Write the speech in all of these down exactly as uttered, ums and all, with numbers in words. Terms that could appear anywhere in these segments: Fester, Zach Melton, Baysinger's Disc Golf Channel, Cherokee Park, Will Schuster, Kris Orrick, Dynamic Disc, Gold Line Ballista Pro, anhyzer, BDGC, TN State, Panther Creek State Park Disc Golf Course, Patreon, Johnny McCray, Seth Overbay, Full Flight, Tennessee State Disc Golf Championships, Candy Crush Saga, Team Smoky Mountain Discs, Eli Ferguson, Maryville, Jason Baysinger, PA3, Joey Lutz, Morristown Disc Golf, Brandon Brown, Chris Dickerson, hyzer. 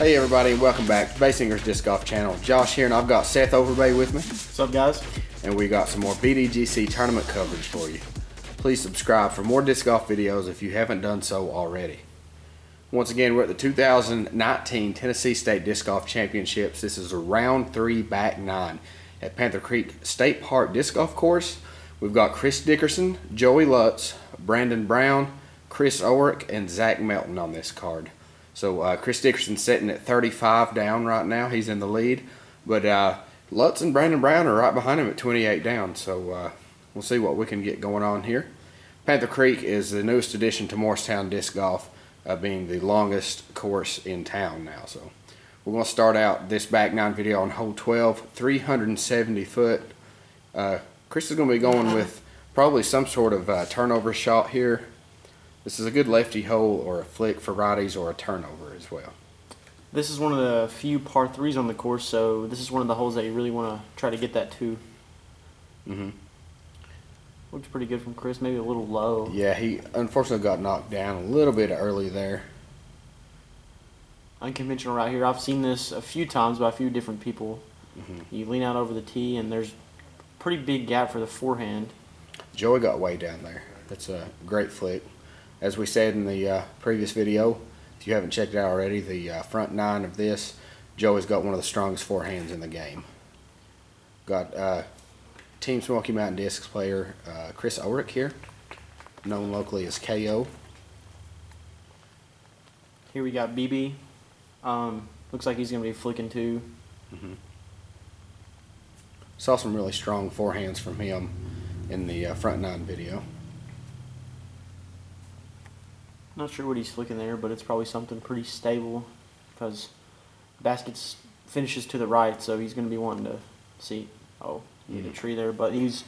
Hey everybody, welcome back to Baysinger's Disc Golf Channel. Josh here, and I've got Seth Overbay with me. What's up, guys? And we got some more B D G C tournament coverage for you. Please subscribe for more disc golf videos if you haven't done so already. Once again, we're at the two thousand nineteen Tennessee State Disc Golf Championships. This is a round three back nine at Panther Creek State Park Disc Golf Course. We've got Chris Dickerson, Joey Lutz, Brandon Brown, Kris Orrick, and Zach Melton on this card. So uh, Chris Dickerson's sitting at thirty-five down right now. He's in the lead. But uh, Lutz and Brandon Brown are right behind him at twenty-eight down. So uh, we'll see what we can get going on here. Panther Creek is the newest addition to Morristown Disc Golf, uh, being the longest course in town now. So we're going to start out this back nine video on hole twelve, three hundred seventy foot. Uh, Chris is going to be going with probably some sort of uh, turnover shot here. This is a good lefty hole, or a flick for righties, or a turnover as well. This is one of the few par threes on the course, so this is one of the holes that you really want to try to get that to. Mm-hmm. Looks pretty good from Chris, maybe a little low. Yeah, he unfortunately got knocked down a little bit early there. Unconventional right here. I've seen this a few times by a few different people. Mm-hmm. You lean out over the tee, and there's a pretty big gap for the forehand. Joey got way down there. That's a great flick. As we said in the uh, previous video, if you haven't checked it out already, the uh, front nine of this, Joey's got one of the strongest forehands in the game. Got uh, Team Smoky Mountain Discs player uh, Kris Orrick here, known locally as K O. Here we got B B. Um, looks like he's going to be flicking too. Mm-hmm. Saw some really strong forehands from him in the uh, front nine video. Not sure what he's flicking there, but it's probably something pretty stable because baskets finishes to the right, so he's going to be wanting to see. Oh, he hit a tree there, but he's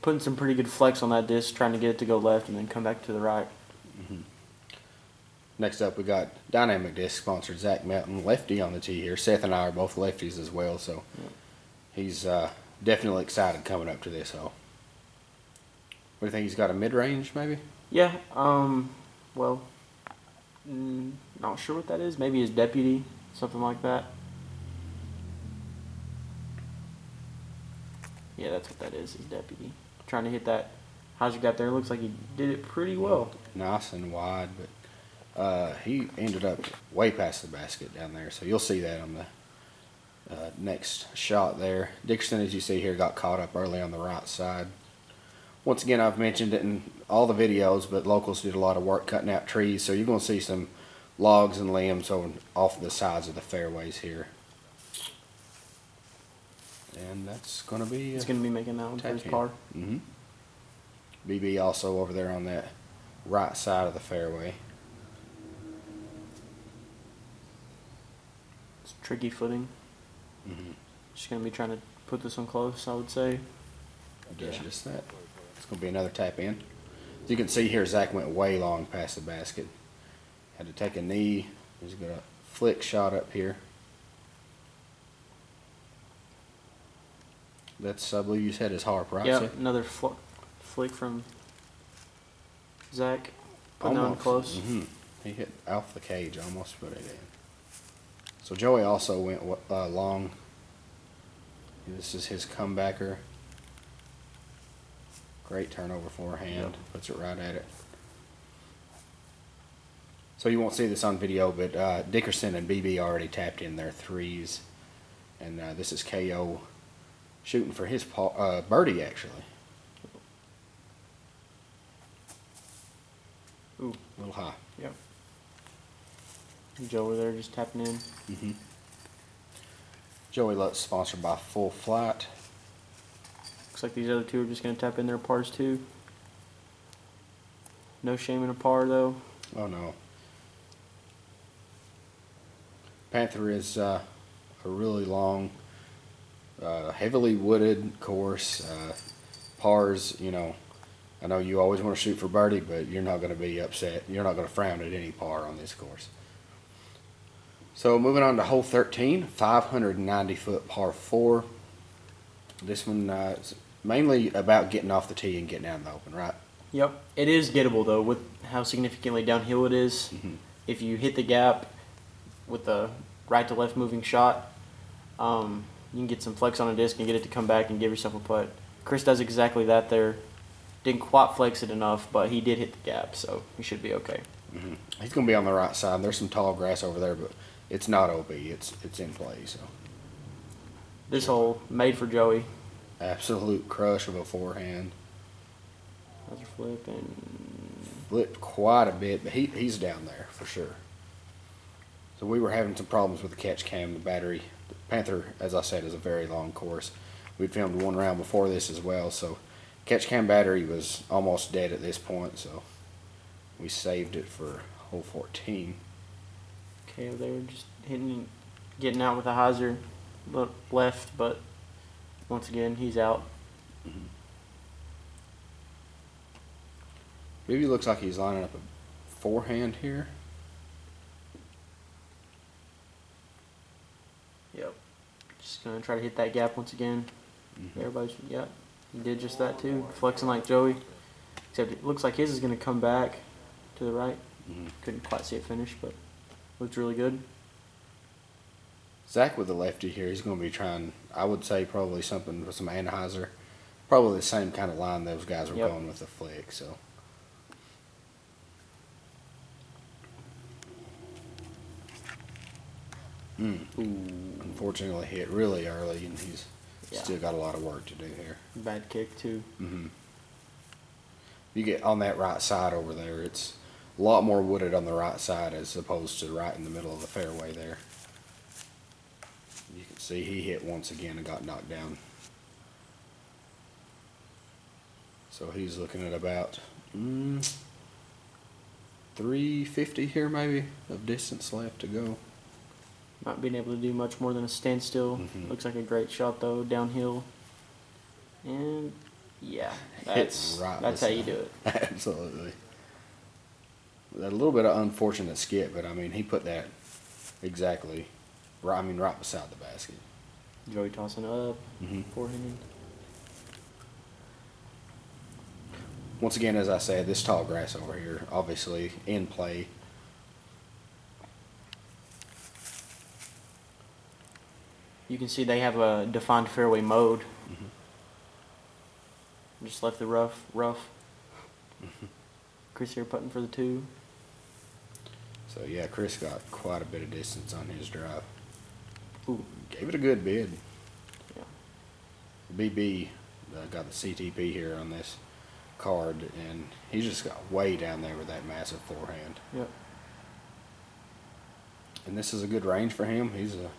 putting some pretty good flex on that disc, trying to get it to go left and then come back to the right. Mm-hmm. Next up, we got Dynamic Disc sponsored Zach Melton, lefty on the tee here. Seth and I are both lefties as well, so yeah. he's uh, definitely excited coming up to this hole. What do you think? He's got a mid-range, maybe? Yeah. Um... Well, not sure what that is. Maybe his deputy, something like that. Yeah, that's what that is, his deputy. Trying to hit that. How's he got there? Looks like he did it pretty well. Nice and wide, but uh, he ended up way past the basket down there. So you'll see that on the uh, next shot there. Dickerson, as you see here, got caught up early on the right side. Once again, I've mentioned it in all the videos, but locals did a lot of work cutting out trees, so you're going to see some logs and limbs on, off the sides of the fairways here. And that's going to be... It's going to be making that one for his par. Mm-hmm. B B also over there on that right side of the fairway. It's tricky footing. Mm-hmm. Just going to be trying to put this one close, I would say. I guess yeah. just that. It's going to be another tap in. As you can see here, Zach went way long past the basket. Had to take a knee. He's got a flick shot up here. That's, I believe you said, his harp, right? Yeah, another fl flick from Zach. Putting on close. Mm-hmm. He hit off the cage, almost put it in. So Joey also went uh, long. This is his comebacker. Great turnover forehand, yep. puts it right at it. So you won't see this on video, but uh, Dickerson and B B already tapped in their threes. And uh, this is K O shooting for his pa uh, birdie, actually. Ooh. A little high. Yep. Joe over there just tapping in. Mm-hmm. Joey Lutz sponsored by Full Flight. Looks like these other two are just going to tap in their pars too. No shame in a par though. Oh no. Panther is uh, a really long, uh, heavily wooded course. Uh, pars, you know, I know you always want to shoot for birdie, but you're not going to be upset. You're not going to frown at any par on this course. So moving on to hole thirteen, five hundred ninety foot par four. This one uh, mainly about getting off the tee and getting out in the open, right? Yep. It is gettable, though, with how significantly downhill it is. Mm-hmm. If you hit the gap with a right-to-left moving shot, um, you can get some flex on a disc and get it to come back and give yourself a putt. Chris does exactly that there. Didn't quite flex it enough, but he did hit the gap, so he should be okay. Mm-hmm. He's going to be on the right side. There's some tall grass over there, but it's not O B. It's it's in play. So this hole made for Joey. Absolute crush of a forehand. Another flip and flipped quite a bit, but he he's down there for sure. So we were having some problems with the catch cam, the battery. The Panther, as I said, is a very long course. We filmed one round before this as well, so catch cam battery was almost dead at this point, so we saved it for hole fourteen. Okay, they were just hitting, getting out with a hyzer left, but once again, he's out. Mm-hmm. Maybe looks like he's lining up a forehand here. Yep. Just going to try to hit that gap once again. Mm-hmm. Everybody's, yep. He did just that too, flexing like Joey. Except it looks like his is going to come back to the right. Mm-hmm. Couldn't quite see it finish, but looked really good. Zach with the lefty here, he's going to be trying, I would say, probably something with some anhyzer. Probably the same kind of line those guys were yep. going with the flick, so. Mm. Unfortunately hit really early, and he's yeah. still got a lot of work to do here. Bad kick, too. Mm-hmm. You get on that right side over there, it's a lot more wooded on the right side as opposed to right in the middle of the fairway there. You can see he hit once again and got knocked down. So he's looking at about mm, three fifty here maybe of distance left to go. Not being able to do much more than a standstill. Mm-hmm. Looks like a great shot though, downhill. And yeah, that's, right that's how you do it. Absolutely. A little bit of unfortunate skip, but I mean, he put that exactly, right, I mean, right beside the basket. Joey tossing up, mm-hmm. forehand. Once again, as I said, this tall grass over here, obviously in play. You can see they have a defined fairway mode. Mm-hmm. Just left the rough, rough. Mm-hmm. Chris here putting for the two. So yeah, Chris got quite a bit of distance on his drive. Ooh. Gave it a good bid. Yeah. B B uh, got the C T P here on this card, and he just got way down there with that massive forehand. Yep. And this is a good range for him. He's a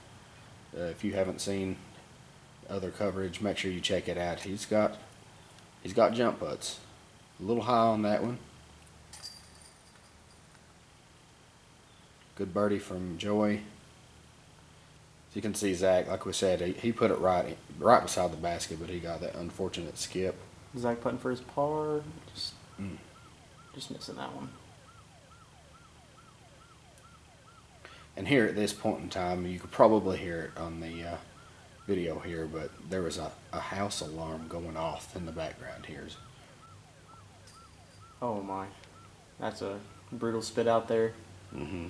Uh, if you haven't seen other coverage, make sure you check it out. He's got he's got jump putts. A little high on that one. Good birdie from Joey. As you can see, Zach, like we said, he, he put it right right beside the basket, but he got that unfortunate skip. Zach putting for his par, just mm. just missing that one. And here at this point in time, you could probably hear it on the uh, video here, but there was a, a house alarm going off in the background here. Oh my, that's a brutal spit out there. Mm-hmm.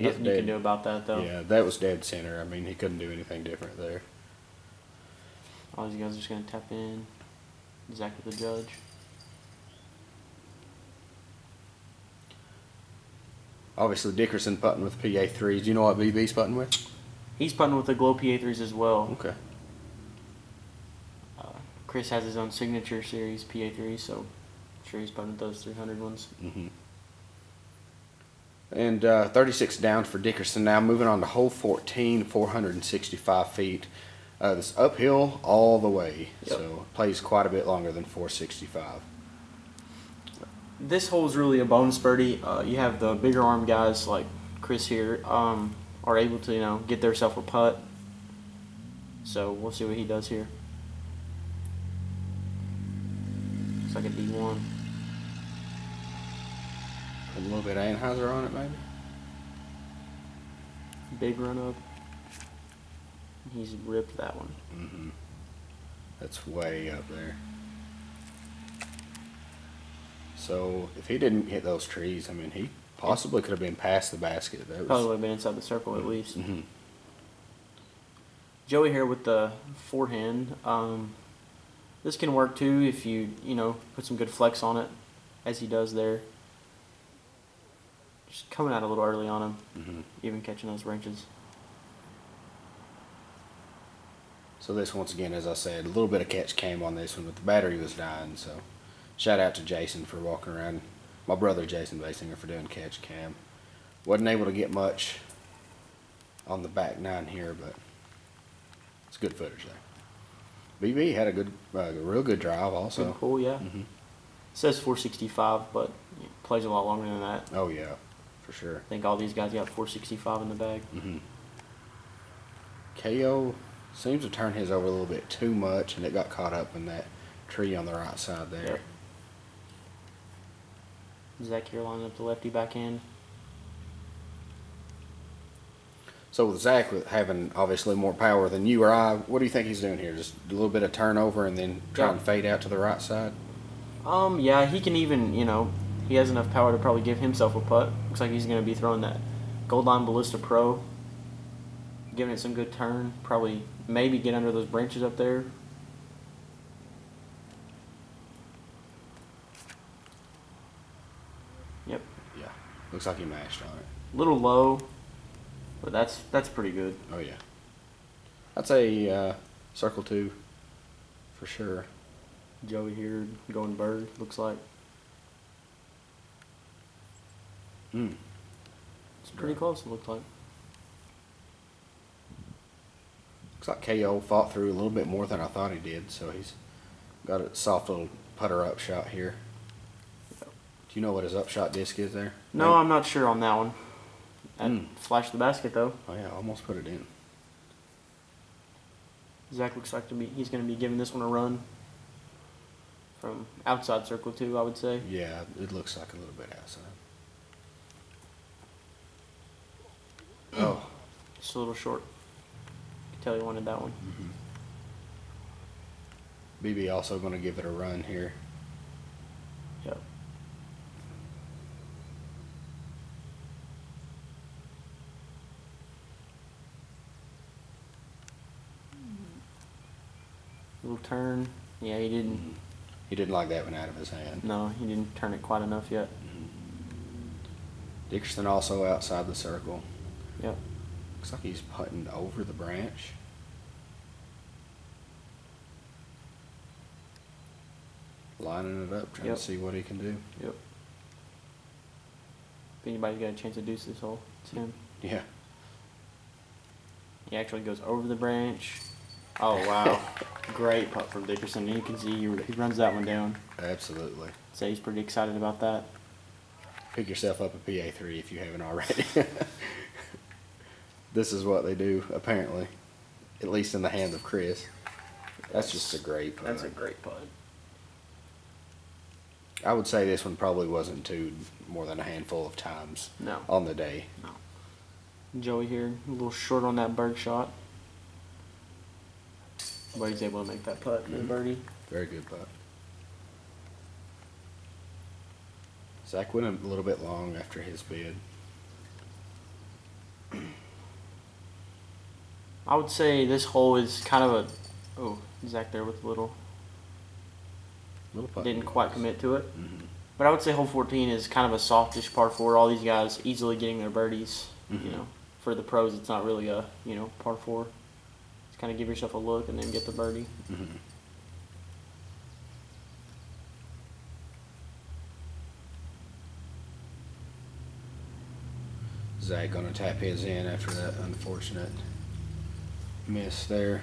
Nothing you can do about that though. Yeah, that was dead center. I mean, he couldn't do anything different there. All these guys are just going to tap in. Zach with the judge. Obviously, Dickerson putting with P A threes. Do you know what B B's putting with? He's putting with the Glow P A threes as well. Okay. Uh, Chris has his own signature series P A three, so I'm sure he's putting with those three hundred ones. Mm-hmm. And uh, thirty-six down for Dickerson now. Moving on to hole fourteen, four hundred sixty-five feet. Uh, this uphill all the way, yep. so plays quite a bit longer than four sixty-five. This hole is really a bonus birdie. Uh, you have the bigger arm guys like Chris here um, are able to you know get themselves a putt. So we'll see what he does here. Looks like a D one. A little bit of anhyzer on it maybe. Big run up. He's ripped that one. Mm-hmm. That's way up there. So if he didn't hit those trees, I mean, he possibly could have been past the basket. That was probably would have been inside the circle at least. Mm-hmm. Joey here with the forehand. Um, this can work too if you, you know, put some good flex on it, as he does there. Just coming out a little early on him, mm-hmm. even catching those wrenches. So this, once again, as I said, a little bit of catch came on this one, but the battery was dying. So shout out to Jason for walking around, my brother Jason Baysinger, for doing catch cam. Wasn't able to get much on the back nine here, but it's good footage there. B B had a good, uh, real good drive also. Good pull, yeah. Mm-hmm. Says four sixty-five, but it plays a lot longer than that. Oh yeah, for sure. I think all these guys got four sixty-five in the bag. Mm-hmm. K O seems to turn his over a little bit too much, and it got caught up in that tree on the right side there. Yep. Zach here lining up the lefty backhand. So with Zach with having obviously more power than you or I, what do you think he's doing here? Just a little bit of turnover and then try yeah. and fade out to the right side? Um, yeah, he can even, you know, he has enough power to probably give himself a putt. Looks like he's going to be throwing that Gold Line Ballista Pro, giving it some good turn, probably maybe get under those branches up there. Yep. Yeah, looks like he mashed on it. A little low, but that's that's pretty good. Oh, yeah. I'd say uh, circle two for sure. Joey here going bird, looks like. Mm. It's pretty right. close, it looks like. Looks like K O fought through a little bit more than I thought he did, so he's got a soft little putter-up shot here. Yep. Do you know what his upshot disc is there? No, right? I'm not sure on that one. That mm. flashed the basket, though. Oh, yeah, I almost put it in. Zach looks like to be, he's going to be giving this one a run. From outside circle two, I would say. Yeah, it looks like a little bit outside. Oh. Just a little short. I could tell he wanted that one. Mm-hmm. B B also going to give it a run here. Yep. Little turn. Yeah, he didn't. Mm-hmm. He didn't like that one out of his hand. No, he didn't turn it quite enough yet. Dickerson also outside the circle. Yep. Looks like he's putting over the branch. Lining it up, trying yep. to see what he can do. Yep. If anybody's got a chance to deuce this hole, it's him. Yeah. He actually goes over the branch. Oh, wow. Great putt from Dickerson. You can see he runs that one down. Absolutely. So he's pretty excited about that. Pick yourself up a P A three if you haven't already. This is what they do, apparently, at least in the hands of Chris. That's, that's just a great putt. That's a great putt. I would say this one probably wasn't too more than a handful of times no. on the day. No. Joey here, a little short on that bird shot. But he's able to make that putt for the birdie. Very good putt. Zach went a little bit long after his bid. I would say this hole is kind of a... Oh, Zach there with a little... Little putt. Didn't quite commit to it. Mm-hmm. But I would say hole fourteen is kind of a softish par four. All these guys easily getting their birdies. Mm-hmm. You know, for the pros, it's not really a, you know, par four. Kind of give yourself a look and then get the birdie. Mm-hmm. Zach going to tap his in after that unfortunate miss there.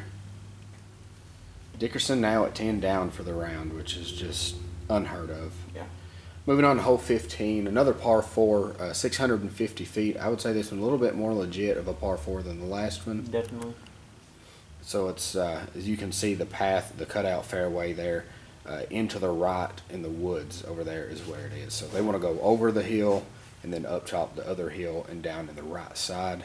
Dickerson now at ten down for the round, which is just unheard of. Yeah. Moving on to hole fifteen, another par four, uh, six hundred fifty feet. I would say this one a little bit more legit of a par four than the last one. Definitely. So it's, uh, as you can see, the path, the cutout fairway there, uh, into the right in the woods over there is where it is. So they want to go over the hill and then up top the other hill and down to the right side.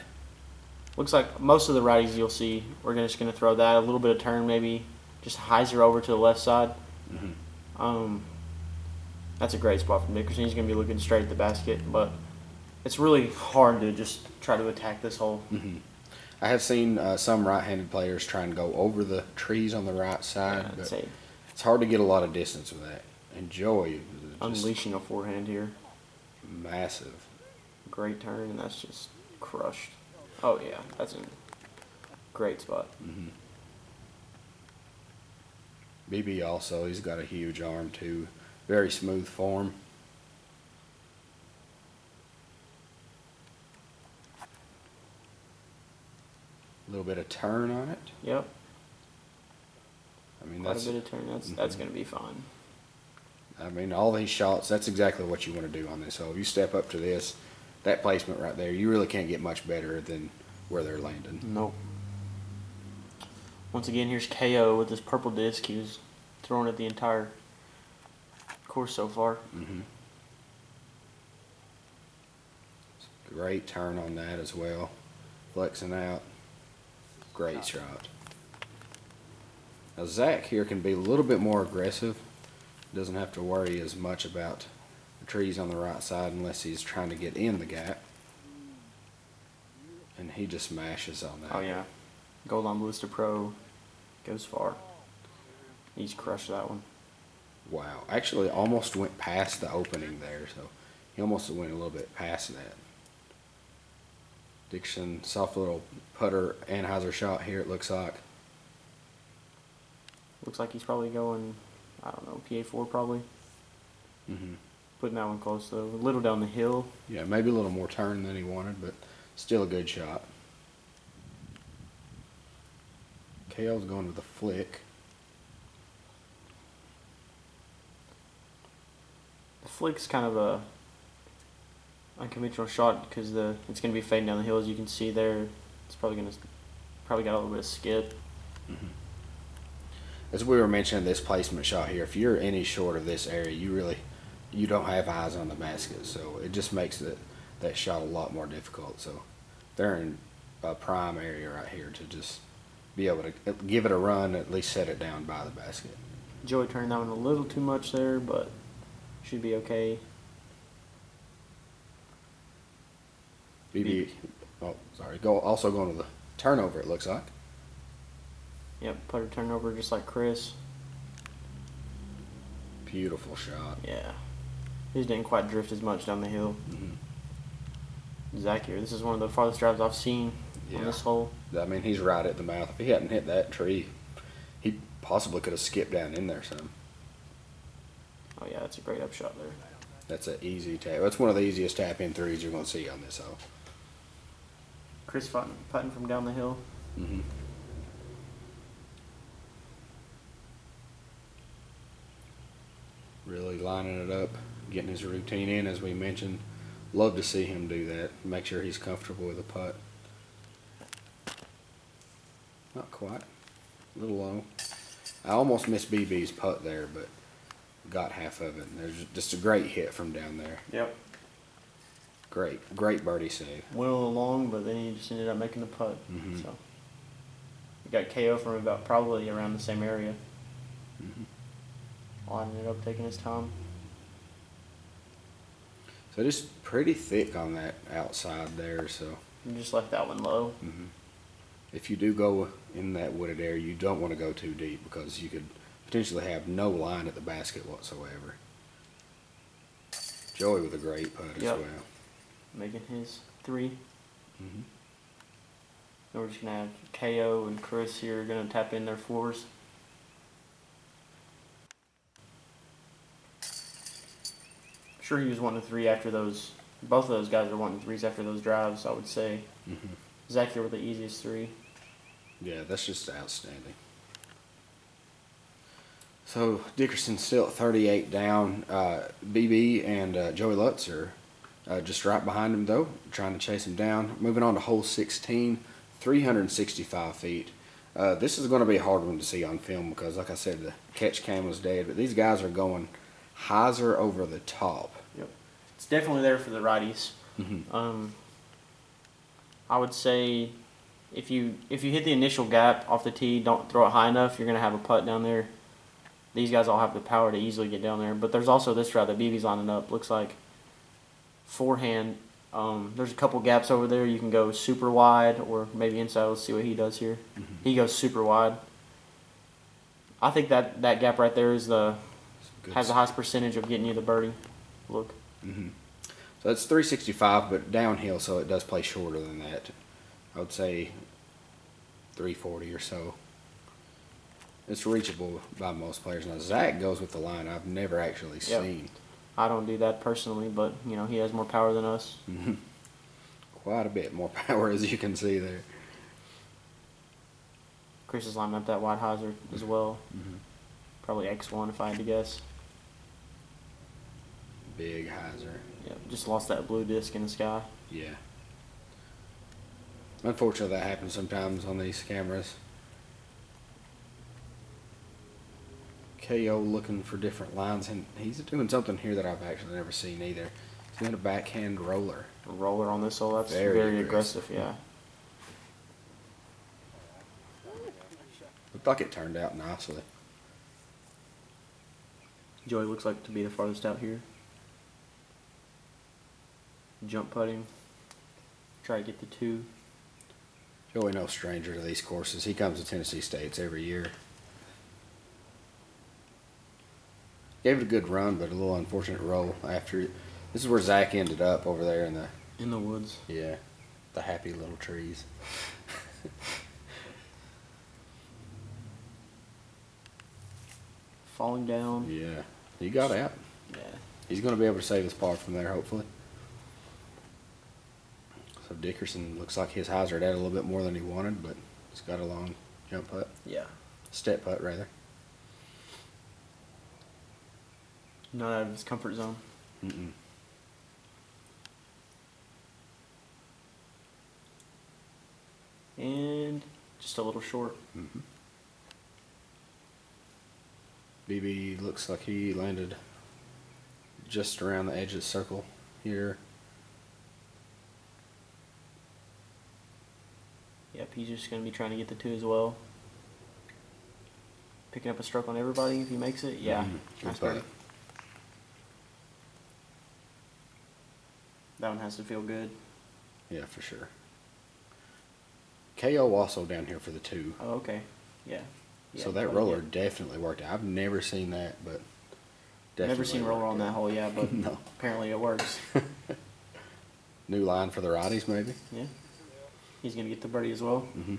Looks like most of the righties you'll see, we're just going to throw that, a little bit of turn maybe, just hyzer over to the left side. Mm-hmm. um, that's a great spot for Dickerson. He's going to be looking straight at the basket, but it's really hard to just try to attack this hole. Mm-hmm. I have seen uh, some right-handed players try and go over the trees on the right side, yeah, but say. it's hard to get a lot of distance with that. And Joey unleashing a forehand here. Massive. Great turn, and that's just crushed. Oh, yeah, that's a great spot. Mm-hmm. B B also, he's got a huge arm, too. Very smooth form. A little bit of turn on it. Yep. I mean, Quite that's a bit of turn. That's mm-hmm. that's gonna be fine. I mean, all these shots. That's exactly what you want to do on this hole. If you step up to this, that placement right there, you really can't get much better than where they're landing. Nope. Once again, here's K O with this purple disc. He was throwing at the entire course so far. Mm-hmm. Great turn on that as well. Flexing out. Great shot. Now Zach here can be a little bit more aggressive. Doesn't have to worry as much about the trees on the right side unless he's trying to get in the gap. And he just mashes on that. Oh yeah. Gold Line Ballista Pro goes far. He's crushed that one. Wow. Actually almost went past the opening there, so he almost went a little bit past that. Dickerson, soft little putter Anheuser shot here, it looks like. Looks like he's probably going, I don't know, P A four probably. Mm-hmm. Putting that one close, though. A little down the hill. Yeah, maybe a little more turn than he wanted, but still a good shot. K L's going with a flick. The flick's kind of a unconventional shot because the it's going to be fading down the hill, as you can see there. It's probably going to probably got a little bit of skip. Mm-hmm. As we were mentioning, this placement shot here, if you're any short of this area, you really you don't have eyes on the basket, so it just makes that that shot a lot more difficult. So they're in a prime area right here to just be able to give it a run, at least set it down by the basket. Joey turned that one a little too much there, but should be okay. B B, oh, sorry. Go also going to the turnover. It looks like. Yep, putter turnover, just like Chris. Beautiful shot. Yeah, he just didn't quite drift as much down the hill. Mm-hmm. Zach here. This is one of the farthest drives I've seen yeah. on this hole. I mean, he's right at the mouth. If he hadn't hit that tree, he possibly could have skipped down in there some. Oh yeah, that's a great upshot there. That's an easy tap. That's one of the easiest tap in threes you're going to see on this hole. Chris Fenton putting from down the hill. Mm-hmm. Really lining it up, getting his routine in, as we mentioned. Love to see him do that. Make sure he's comfortable with the putt. Not quite. A little low. I almost missed B B's putt there, but got half of it. And there's just a great hit from down there. Yep. Great, great birdie save. Went along, but then he just ended up making the putt. Mm-hmm. So we got K O from about probably around the same area. Mm-hmm. I ended up taking his time. So just pretty thick on that outside there. So you just left that one low. Mm-hmm. If you do go in that wooded area, you don't want to go too deep because you could potentially have no line at the basket whatsoever. Joey with a great putt as yep. well. Making his three. Mm-hmm. We're just going to have K O and Chris here going to tap in their fours. I'm sure he was wanting three after those. Both of those guys are wanting threes after those drives, I would say. Mm-hmm. Zach here with the easiest three. Yeah, that's just outstanding. So Dickerson's still at thirty-eight down. Uh, B B and uh, Joey Lutz are uh, just right behind him, though, trying to chase him down. Moving on to hole sixteen, three hundred sixty-five feet. Uh, this is going to be a hard one to see on film because, like I said, the catch cam was dead. But these guys are going hyzer over the top. Yep. It's definitely there for the righties. Mm-hmm. um, I would say if you if you hit the initial gap off the tee, don't throw it high enough, you're going to have a putt down there. These guys all have the power to easily get down there. But there's also this route that B B's lining up. Looks like forehand. Um, there's a couple gaps over there. You can go super wide or maybe inside. Let's see what he does here. Mm-hmm. He goes super wide. I think that, that gap right there is the has the highest percentage of getting you the birdie look. Mm-hmm. So it's three sixty-five, but downhill, so it does play shorter than that. I would say three forty or so. It's reachable by most players. Now, Zach goes with the line I've never actually yep. seen. I don't do that personally, but, you know, he has more power than us. Mm-hmm. Quite a bit more power, as you can see there. Chris is lining up that wide hyzer as well. Mm-hmm. Probably X one if I had to guess. Big hyzer. Yep, just lost that blue disc in the sky. Yeah. Unfortunately, that happens sometimes on these cameras. K O looking for different lines, and he's doing something here that I've actually never seen either. He's doing a backhand roller. A roller on this hole, that's very, very aggressive. aggressive, yeah. Looked like it turned out nicely. Joey looks like to be the farthest out here. Jump putting. Try to get the two. Joey no stranger to these courses. He comes to Tennessee States every year. Gave it a good run, but a little unfortunate roll after it. This is where Zach ended up over there in the in the woods. Yeah, the happy little trees. Falling down. Yeah, he got out. Yeah, he's going to be able to save his par from there, hopefully. So Dickerson looks like his hyzer had a little bit more than he wanted, but he's got a long jump putt. Yeah, step putt rather. Not out of his comfort zone. Mm-mm. And just a little short. Mm-hmm. B B looks like he landed just around the edge of the circle here. Yep, he's just going to be trying to get the two as well. Picking up a stroke on everybody if he makes it. Yeah, mm-hmm. Nice birdie. That one has to feel good. Yeah, for sure. K O also down here for the two. Oh, okay. Yeah. yeah so that roller good. definitely worked out. I've never seen that, but definitely Never seen roller on out. that hole, yeah, but no. apparently it works. New line for the righties, maybe? Yeah. He's going to get the birdie as well. Mm-hmm.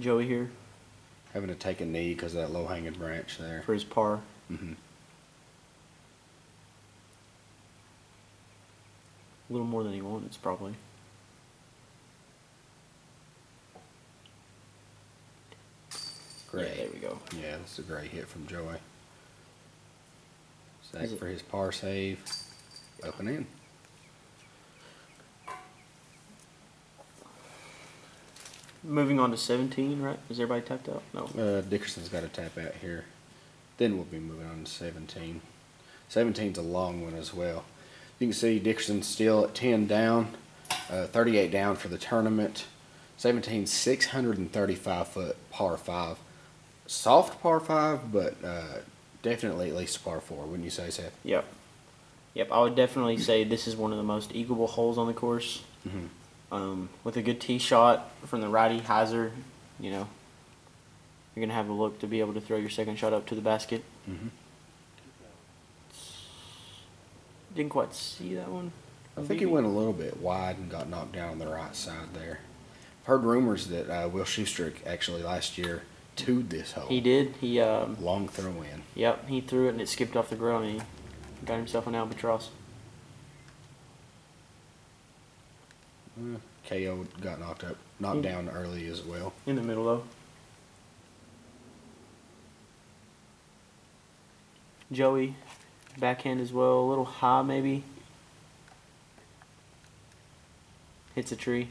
Joey here. Having to take a knee because of that low-hanging branch there. For his par. Mm-hmm. A little more than he wanted, probably. Great. Yeah, there we go. Yeah, that's a great hit from Joey. Zach for his par save. Up and in. Moving on to seventeen, right? Is everybody tapped out? No. Uh, Dickerson's got to tap out here. Then we'll be moving on to seventeen. seventeen's a long one as well. You can see Dickerson's still at ten down, uh, thirty-eight down for the tournament. seventeen, six hundred thirty-five foot par five. Soft par five, but uh, definitely at least a par four, wouldn't you say, Seth? Yep. Yep, I would definitely say this is one of the most eagleable holes on the course. Mm-hmm. um, with a good tee shot from the righty hyzer, you know, you're going to have a look to be able to throw your second shot up to the basket. Mm-hmm. Didn't quite see that one. I think he went a little bit wide and got knocked down on the right side there. I've heard rumors that uh, Will Schuster actually last year two'd this hole. He did. He um, long throw in. Yep, he threw it and it skipped off the ground and he got himself an albatross. Uh, K O got knocked up, knocked mm. down early as well. In the middle though. Joey. Backhand as well, a little high maybe. Hits a tree.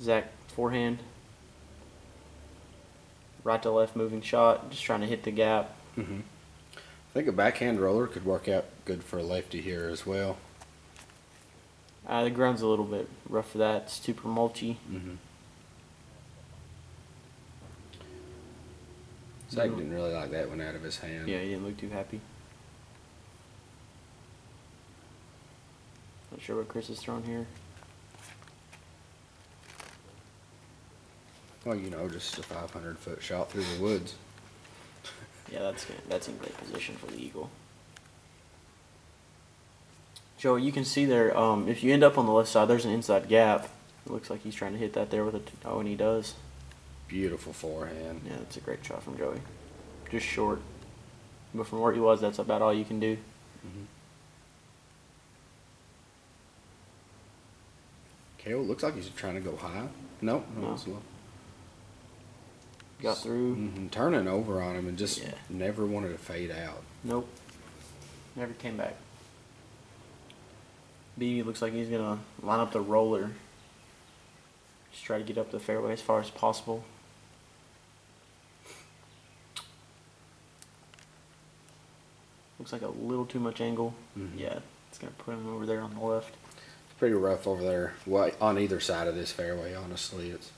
Zach, forehand. Right to left moving shot, just trying to hit the gap. Mm-hmm. I I think a backhand roller could work out good for a lefty here as well. Uh, the ground's a little bit rough for that. It's super mulchy. Mm-hmm. Zach didn't really like that one out of his hand. Yeah, he didn't look too happy. Not sure what Chris has thrown here. Well, you know, just a five hundred foot shot through the woods. Yeah, that's that's in great position for the eagle. Joey, you can see there, um, if you end up on the left side, there's an inside gap. It looks like he's trying to hit that there with a... Oh, and he does. Beautiful forehand. Yeah, that's a great shot from Joey. Just short. But from where he was, that's about all you can do. Mm-hmm. Kale looks like he's trying to go high. Nope, no, no. It's low. Got through. Mm-hmm. Turning over on him and just yeah. never wanted to fade out. Nope. Never came back. B looks like he's going to line up the roller. Just try to get up the fairway as far as possible. Looks like a little too much angle. Mm-hmm. Yeah, it's going to put him over there on the left. It's pretty rough over there. Well, on either side of this fairway, honestly. It's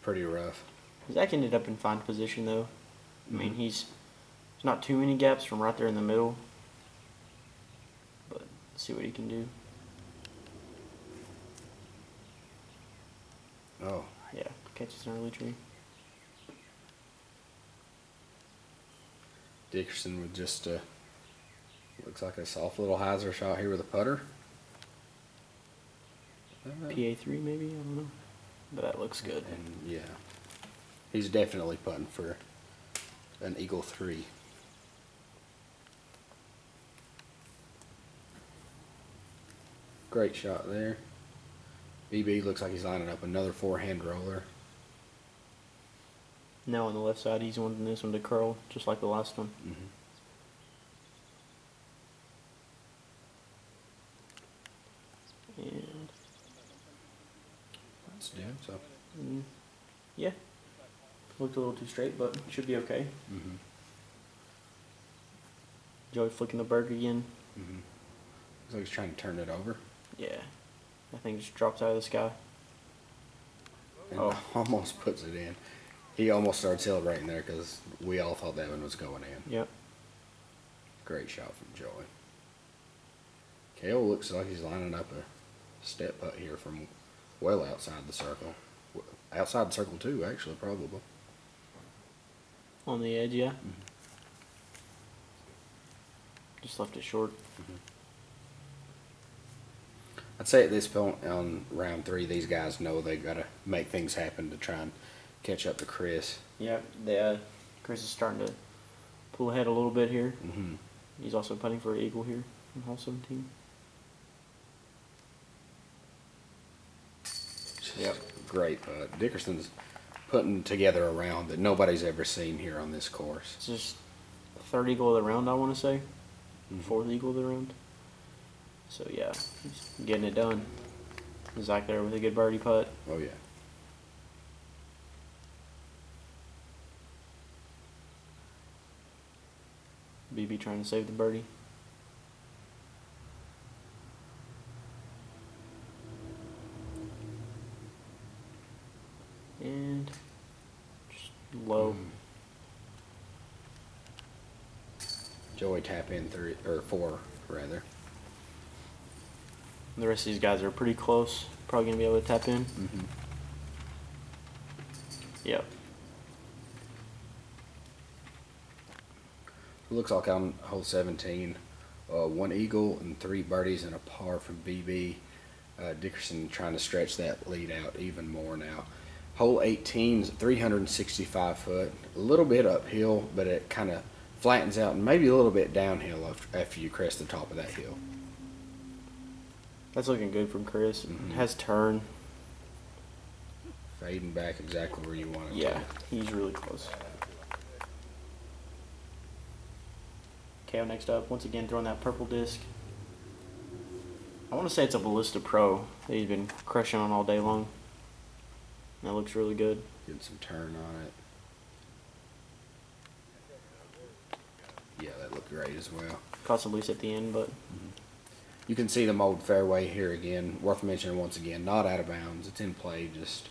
pretty rough. Zach ended up in fine position, though. I mean, mm-hmm. he's there's not too many gaps from right there in the middle. But let's see what he can do. Oh. Yeah, catches an early tree. Dickerson with just a, looks like a soft little hyzer shot here with a putter. Right? P A three maybe, I don't know. But that looks good. And, yeah. He's definitely putting for an eagle three. Great shot there. B B looks like he's lining up another forehand roller. Now on the left side, he's wanting this one to curl, just like the last one. Mm-hmm. And that's down, so. Mm, yeah. Looked a little too straight, but should be okay. Mm-hmm. Joey flicking the berg again. Mm-hmm. Looks like he's trying to turn it over. Yeah. I think just drops out of the sky. And oh. Almost puts it in. He almost starts celebrating there because we all thought that one was going in. Yep. Great shot from Joey. Kale looks like he's lining up a step putt here from well outside the circle. Outside the circle, too, actually, probably. On the edge, yeah. Mm-hmm. Just left it short. Mm-hmm. I'd say at this point on round three, these guys know they've got to make things happen to try and catch up to Chris. Yeah, they, uh, Chris is starting to pull ahead a little bit here. Mm-hmm. He's also putting for an eagle here in hole seventeen. Yep, great. Uh, Dickerson's putting together a round that nobody's ever seen here on this course. It's just the third eagle of the round, I want to say. Mm-hmm. Fourth eagle of the round. So, yeah, he's getting it done. Zach there with a good birdie putt. Oh, yeah. B B trying to save the birdie. And just low. Joey tap in three or four rather. The rest of these guys are pretty close. Probably gonna be able to tap in. Mm-hmm. Yep. It looks like on hole seventeen, uh, one eagle and three birdies and a par from B B. Uh, Dickerson trying to stretch that lead out even more now. Hole eighteen is three hundred sixty-five foot, a little bit uphill, but it kind of flattens out and maybe a little bit downhill after you crest the top of that hill. That's looking good from Chris. Mm-hmm. It has turn. Fading back exactly where you want it. Yeah, to. He's really close. K O next up, once again throwing that purple disc. I want to say it's a Ballista Pro that he's been crushing on all day long. That looks really good. Getting some turn on it. Yeah, that looked great as well. Caught some loose at the end, but... Mm-hmm. You can see the mold fairway here again. Worth mentioning once again, not out of bounds. It's in play, just...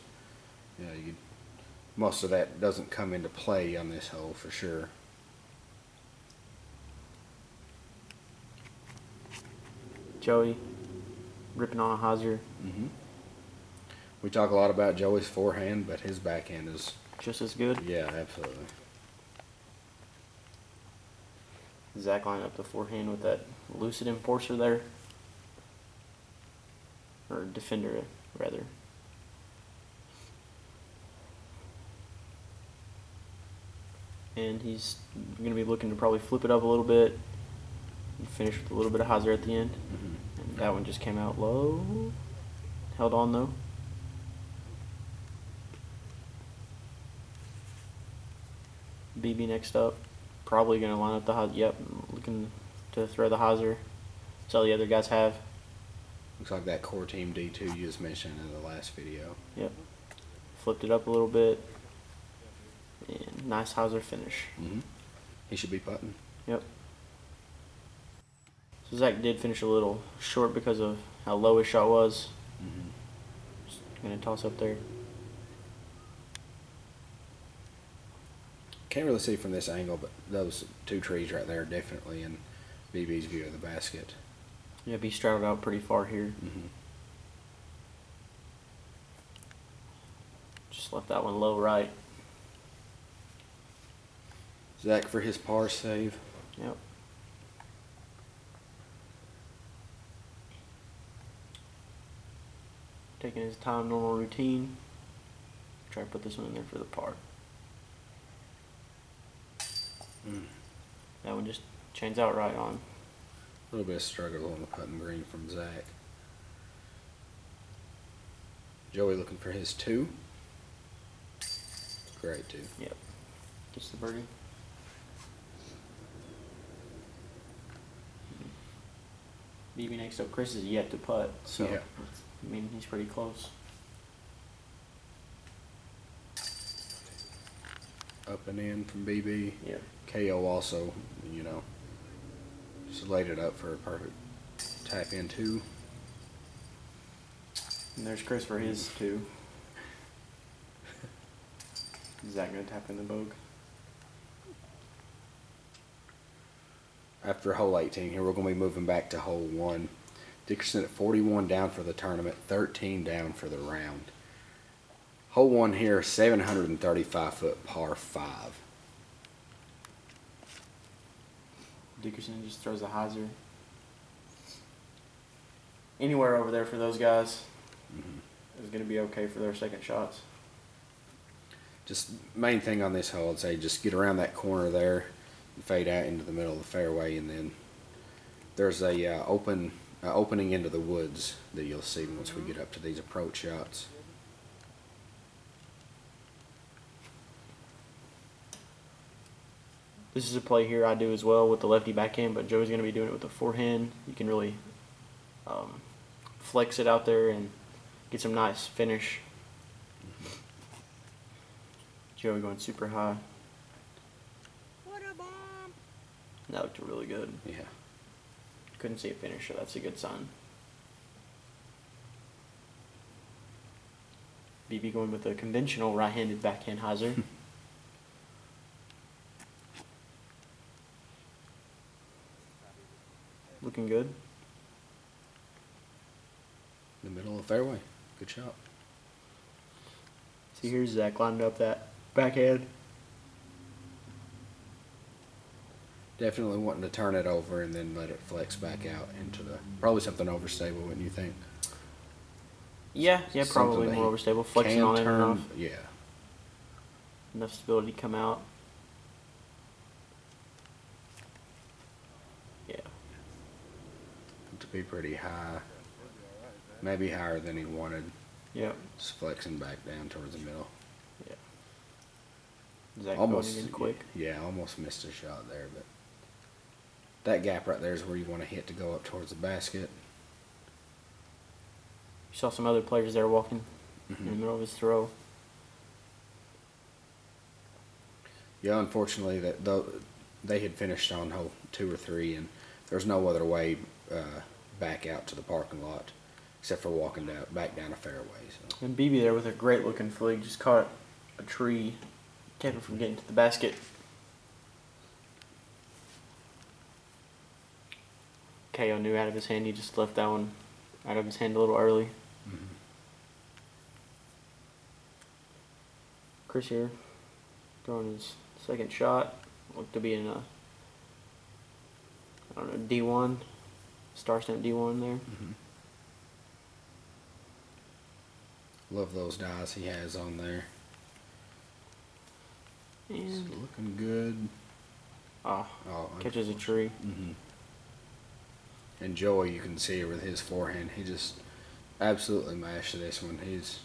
You know, you, most of that doesn't come into play on this hole for sure. Joey ripping on a hyzer. Mm-hmm. We talk a lot about Joey's forehand, but his backhand is... Just as good? Yeah, absolutely. Zach lined up the forehand with that lucid enforcer there. Or defender, rather. And he's going to be looking to probably flip it up a little bit. And finish with a little bit of hyzer at the end. Mm-hmm. And that one just came out low. Held on, though. B B next up. Probably going to line up the hyzer. Yep, looking to throw the hyzer. That's all the other guys have. Looks like that core team D two you just mentioned in the last video. Yep. Flipped it up a little bit. And nice hyzer finish. Mm-hmm. He should be putting. Yep. So Zach did finish a little short because of how low his shot was. Mm-hmm. Just going to toss up there. Can't really see from this angle, but those two trees right there are definitely in B B's view of the basket. Yeah, B straddled out pretty far here. Mm-hmm. Just left that one low right. Zach for his par save. Yep. Taking his time, normal routine. Try to put this one in there for the par. Mm. That one just chains out right on. A little bit of struggle on the putting green from Zach. Joey looking for his two. Great two. Yep. Gets the birdie. B B next up. Chris is yet to putt, so yeah. I mean he's pretty close. Up and in from B B. Yeah. K O also, you know, just laid it up for a perfect tap in two. And there's Chris for his two. Is that going to tap in the bogue? After hole eighteen here, we're going to be moving back to hole one. Dickerson at forty-one down for the tournament, thirteen down for the round. Hole one here, seven hundred thirty-five foot par five. Dickerson just throws a hyzer. Anywhere over there for those guys mm-hmm. is going to be okay for their second shots. Just main thing on this hole, I'd say just get around that corner there and fade out into the middle of the fairway, and then there's a uh, open uh, opening into the woods that you'll see once mm-hmm. we get up to these approach shots. This is a play here I do as well with the lefty backhand, but Joey's going to be doing it with the forehand. You can really um, flex it out there and get some nice finish. Mm-hmm. Joey going super high. What a bomb! That looked really good. Yeah. Couldn't see a finish, so that's a good sign. B B going with a conventional right-handed backhand hyzer. Looking good. In the middle of the fairway. Good shot. See, here's Zach lined up that backhand. Definitely wanting to turn it over and then let it flex back out into the... Probably something overstable, wouldn't you think? Yeah, yeah, probably more overstable. Flexing on it enough. Yeah. Enough stability to come out. Be pretty high, maybe higher than he wanted. Yep. Just flexing back down towards the middle. Yeah. Is that almost going in quick? Yeah, almost missed a shot there, but that gap right there is where you want to hit to go up towards the basket. You saw some other players there walking mm-hmm. in the middle of his throw. Yeah, unfortunately, that though they had finished on hole two or three, and there's no other way uh, back out to the parking lot except for walking down, back down a fairway. So. And B B there with a great looking flick, just caught a tree, kept it from getting to the basket. K O knew out of his hand, he just left that one out of his hand a little early. Mm-hmm. Chris here, throwing his second shot, looked to be in a, I don't know, D one, star stamp D one there. Mm-hmm. Love those dies he has on there. And it's looking good. Oh, oh catches a tree. Mm-hmm. And Joey, you can see with his forehand, he just absolutely mashed this one. He's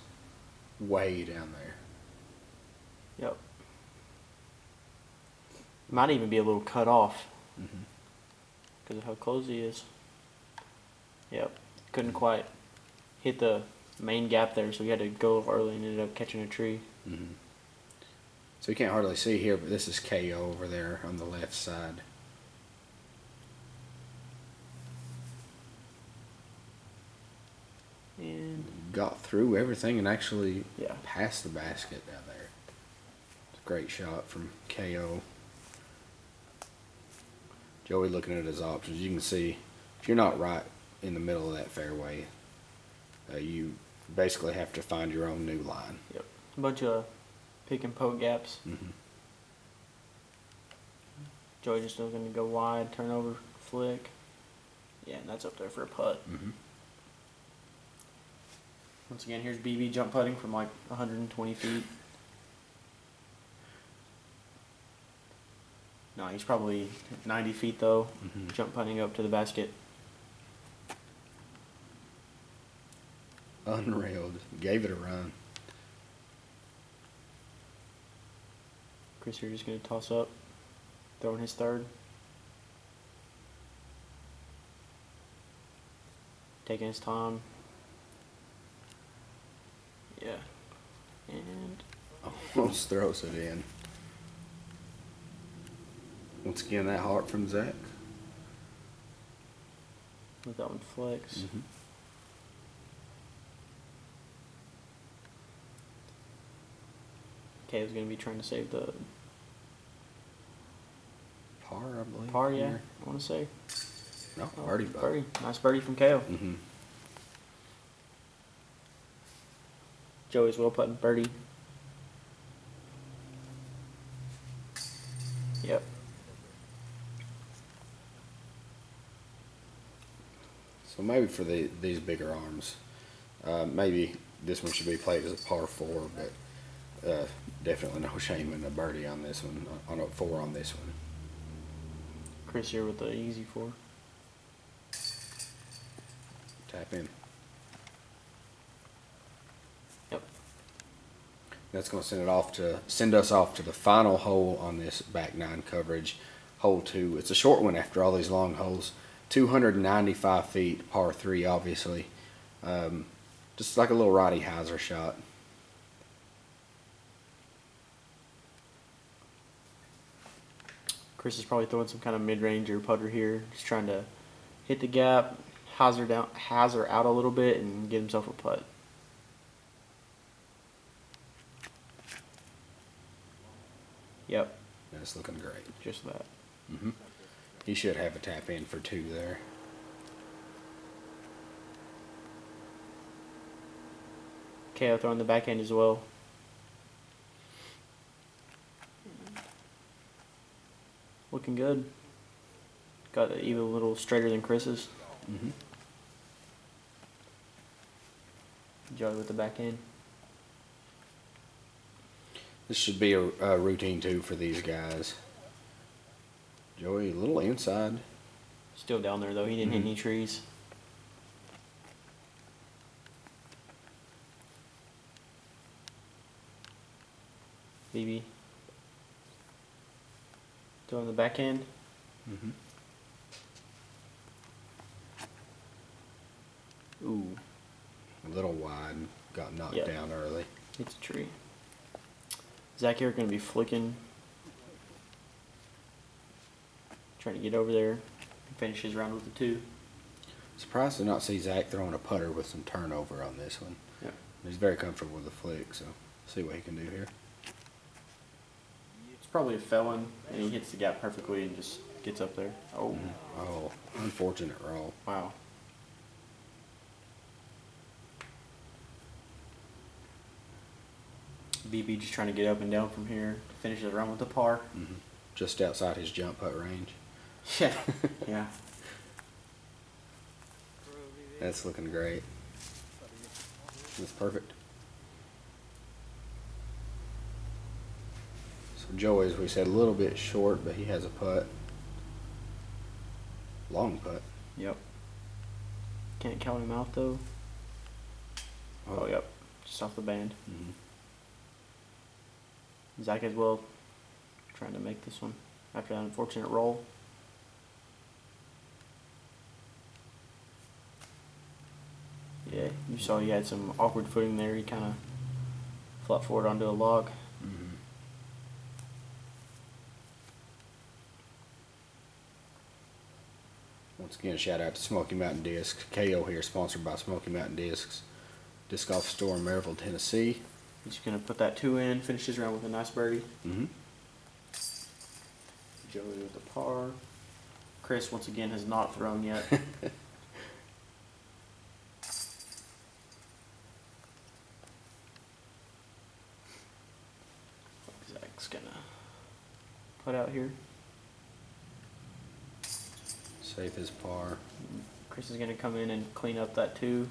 way down there. Yep. Might even be a little cut off mm-hmm. because of how close he is. Yep. Couldn't quite hit the main gap there, so he had to go early and ended up catching a tree. Mm-hmm. So you can't hardly see here, but this is K O over there on the left side. And got through everything and actually yeah. passed the basket down there. It's a great shot from K O. Joey looking at his options. You can see if you're not right in the middle of that fairway, uh, you basically have to find your own new line. Yep, a bunch of pick and poke gaps. Mm-hmm. Joey just looking to go wide, turnover, flick. Yeah, and that's up there for a putt. Mm-hmm. Once again, here's B B jump putting from like one hundred twenty feet. No, he's probably ninety feet though, mm-hmm. jump putting up to the basket. Unreal, gave it a run. Chris here just going to toss up, throwing his third. Taking his time. Yeah, and almost throws it in. Once again, that heart from Zach. Let that one flex. Mm-hmm. Okay, I was gonna be trying to save the par, I believe. Par, yeah. Or... I want to say. No, oh, birdie, birdie. Nice birdie from K O. Mm-hmm. Joey's well putting birdie. Yep. So maybe for the these bigger arms, uh, maybe this one should be played as a par four, but uh, definitely no shame in a birdie on this one, on a four on this one. Chris here with the easy four. Tap in. That's going to send it off to send us off to the final hole on this back nine coverage, hole two. It's a short one after all these long holes, two hundred ninety-five feet, par three, obviously. Um, just like a little Roddy Heiser shot. Chris is probably throwing some kind of mid-range or putter here, just trying to hit the gap, Heiser down, Heiser out a little bit, and get himself a putt. Yep. That's looking great. Just that. Mm-hmm. He should have a tap in for two there. K O throwing the backhand as well. Looking good. Got it even a little straighter than Chris's. Mm-hmm. Joey with the backhand. This should be a, a routine, too, for these guys. Joey, a little inside. Still down there, though. He didn't mm-hmm. hit any trees. B B. Throwing the backhand. Mm-hmm. Ooh. A little wide. Got knocked yep. down early. Hits a tree. Zach here going to be flicking. try to get over there and finish his round with a two. Surprised to not see Zach throwing a putter with some turnover on this one. Yep. He's very comfortable with the flick, so see what he can do here. It's probably a felon, and he hits the gap perfectly and just gets up there. Oh. Mm-hmm. Oh, unfortunate roll. Wow. B B just trying to get up and down from here to finish the round with a par. Mm-hmm. Just outside his jump putt range. Yeah. Yeah. That's looking great. That's perfect. So Joey, as we said, a little bit short, but he has a putt. Long putt. Yep. Can't count him out, though. Oh, oh yep. Just off the band. Mm-hmm. Zach as well, trying to make this one after that unfortunate roll. Yeah, you saw he had some awkward footing there. He kind of flopped forward onto a log. Mm-hmm. Once again, shout out to Smoky Mountain Discs. K O here, sponsored by Smoky Mountain Discs. Disc Golf Store in Maryville, Tennessee. He's going to put that two in, finish his round with a nice birdie. Mm-hmm. Joey with a par. Chris, once again, has not thrown yet. Zach's going to put out here. Safe as par. Chris is going to come in and clean up that two.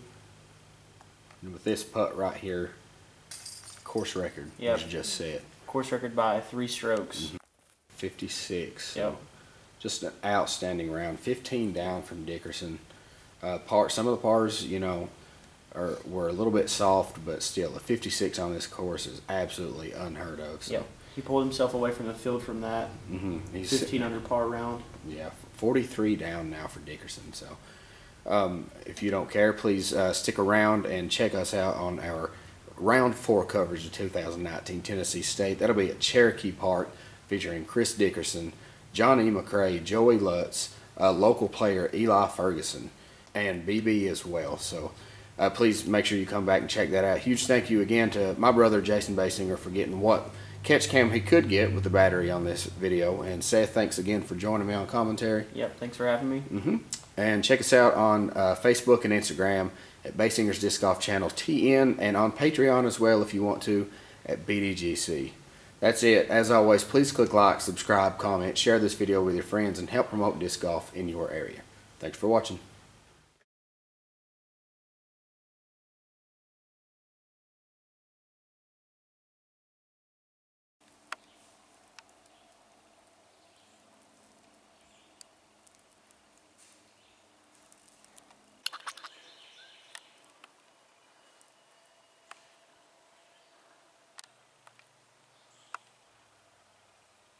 And with this putt right here, course record, yep. As just said. Course record by three strokes. Mm-hmm. fifty-six. So yep. Just an outstanding round. fifteen down from Dickerson. Uh, par, some of the pars, you know, are, were a little bit soft, but still, a fifty-six on this course is absolutely unheard of. So. Yep. He pulled himself away from the field from that. Mm-hmm. He's fifteen under par round. Yeah, forty-three down now for Dickerson. So um, if you don't care, please uh, stick around and check us out on our round four coverage of two thousand nineteen Tennessee State. That'll be at Cherokee Park, featuring Chris Dickerson, Johnny McCray, Joey Lutz, uh, local player Eli Ferguson, and B B as well. So uh, please make sure you come back and check that out. Huge thank you again to my brother Jason Baysinger for getting what catch cam he could get with the battery on this video. And Seth, thanks again for joining me on commentary. Yep, thanks for having me. Mm-hmm. And check us out on uh, Facebook and Instagram at Baysinger's Disc Golf Channel T N, and on Patreon as well if you want to, at B D G C. That's it. As always, please click like, subscribe, comment, share this video with your friends, and help promote disc golf in your area. Thanks for watching.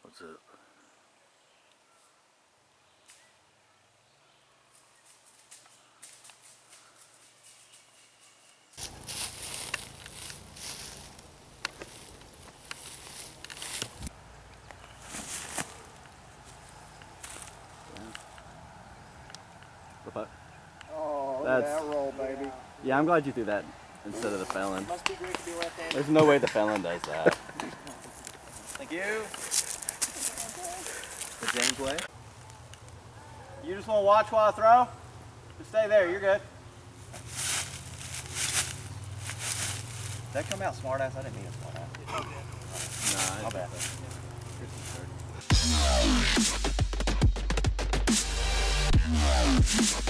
What's up? Yeah. Oh, that's that roll, baby. Yeah, I'm glad you threw that instead of the felon. Must be great to be right there. There's no way the felon does that. Thank you. The game play. You just want to watch while I throw? Just stay there, you're good. Did that come out smart ass? I didn't mean it smart ass. Nah, my bad. Christmas thirty.